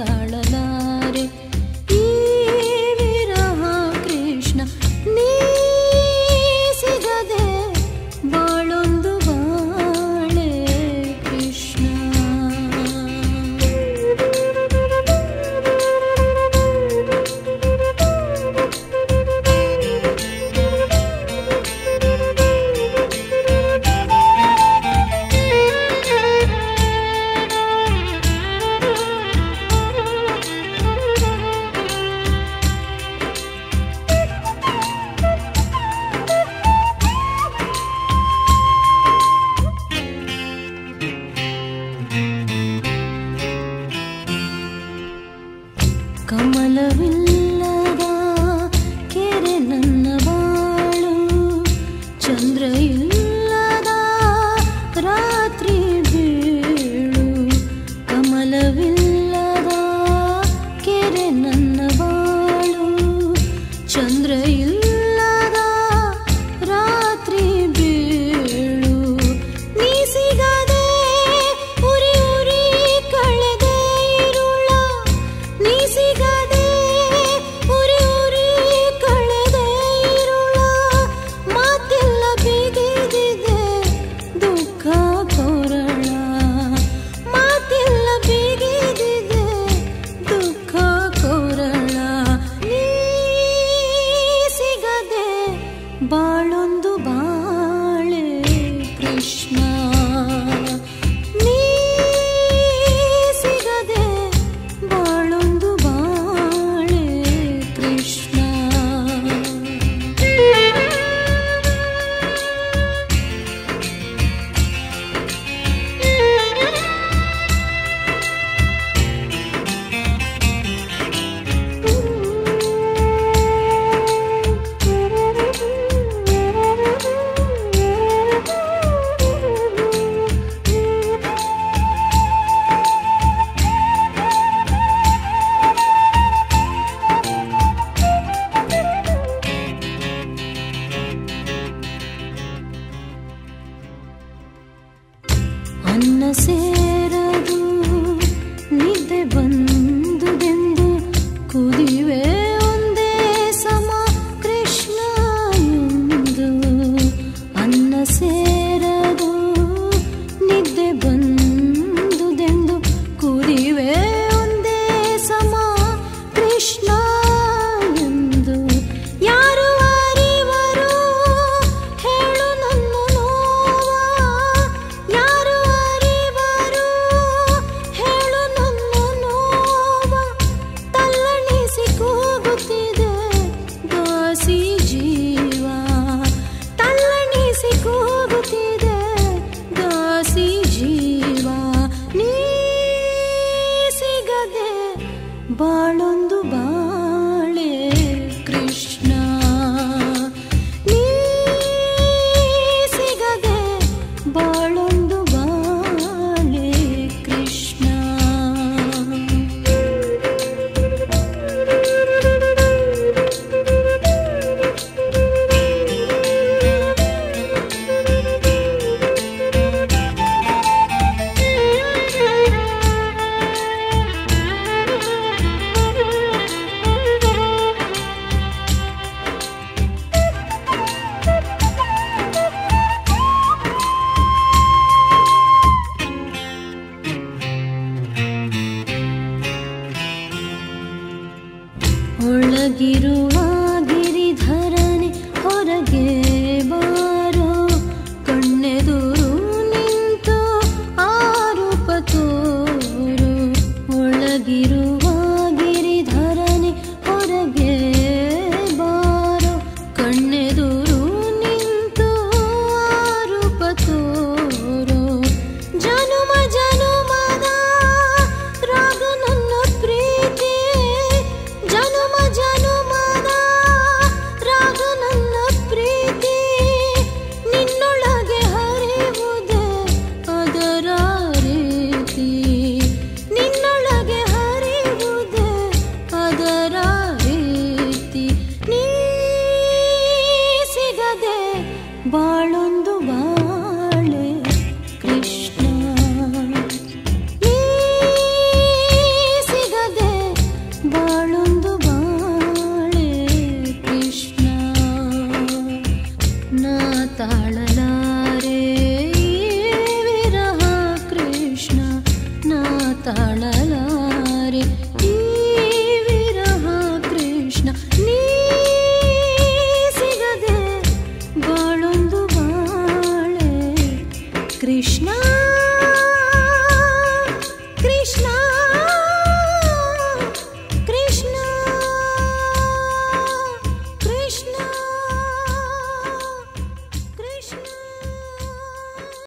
ತಾಳಲಾರೆ ಈ ವಿರಹ ಕೃಷ್ಣ ನೀ ಸಿಗದೆ ಬಾಳೊಂದು ಬಾಳೆ ಕೃಷ್ಣ. ಕಮಲವಿಲ್ಲದ ಕೆರೆ ನನ್ನ ಬಾಳು, ಚಂದ್ರ ಇಲ್ಲದ ರಾತ್ರಿ ಬೀಳು. ಕಮಲವಿಲ್ಲದ ಕೆರೆ ನನ್ನ ಬಾಳು, ಚಂದ್ರ ಇಲ್ಲದ ರಾತ್ರಿ ಬೀಳು. ನೀ ಸಿಗದೆ ಉರಿ ಉರಿ ಕಳೆದೆ ಇರುಳ, ನೀ ಸಿಗದೆ ಬಾಳೊಂದು ಬಾಳೆ ಕೃಷ್ಣ ನೀ ಸಿಗದೆ ಬಾಳೊಂದು ಬಾಳೆ ಕೃಷ್ಣ. ಅನ್ನ ಸೇರದು ನಿದ್ದೆ ಬಂದುದೆಂದು ಕುದಿವೆ ಒಂದೇ ಸಮ ಕೃಷ್ಣ ಎಂದು. ಅನ್ನ ಸೇರದು ನಿದ್ದೆ ಬಂದುದೆಂದು ಕುದಿವೆ ಒಂದೇ ಸಮ ಕೃಷ್ಣ ಎಂದು. ಯಾರು ಅರಿವರು ಹೇಳು ನನ್ನ ನೋವ, ಯಾರು ಅರಿವರು ಹೇಳು ನನ್ನ ನೋವ. ತಲ್ಲಣಿಸಿ ಕೂಗುತ್ತಿದೆ ದಾಸಿ ಜೀವ, ತಲ್ಲಣಿಸಿ ಕೂಗುತ್ತಿದೆ ದಾಸಿ ಜೀವ. ನೀ ಸಿಗದೆ ಬಾಳೊಂದು ಬಾಳೆ ಕೃಷ್ಣ ನೀ ಸಿಗದೆ ಬಾಳೊಂದು ಬಾಳೆ ಕೃಷ್ಣ. ಒಳಗಿರುವ ಗಿರಿಧರನೆ ಹೊರಗೆ ಬಾರೋ, ಕಣ್ಣೆದುರು ನಿಂತು ಆರೂಪ ತೋರು. ಒಳಗಿರು